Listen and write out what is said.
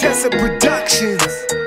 Profetesa Productions.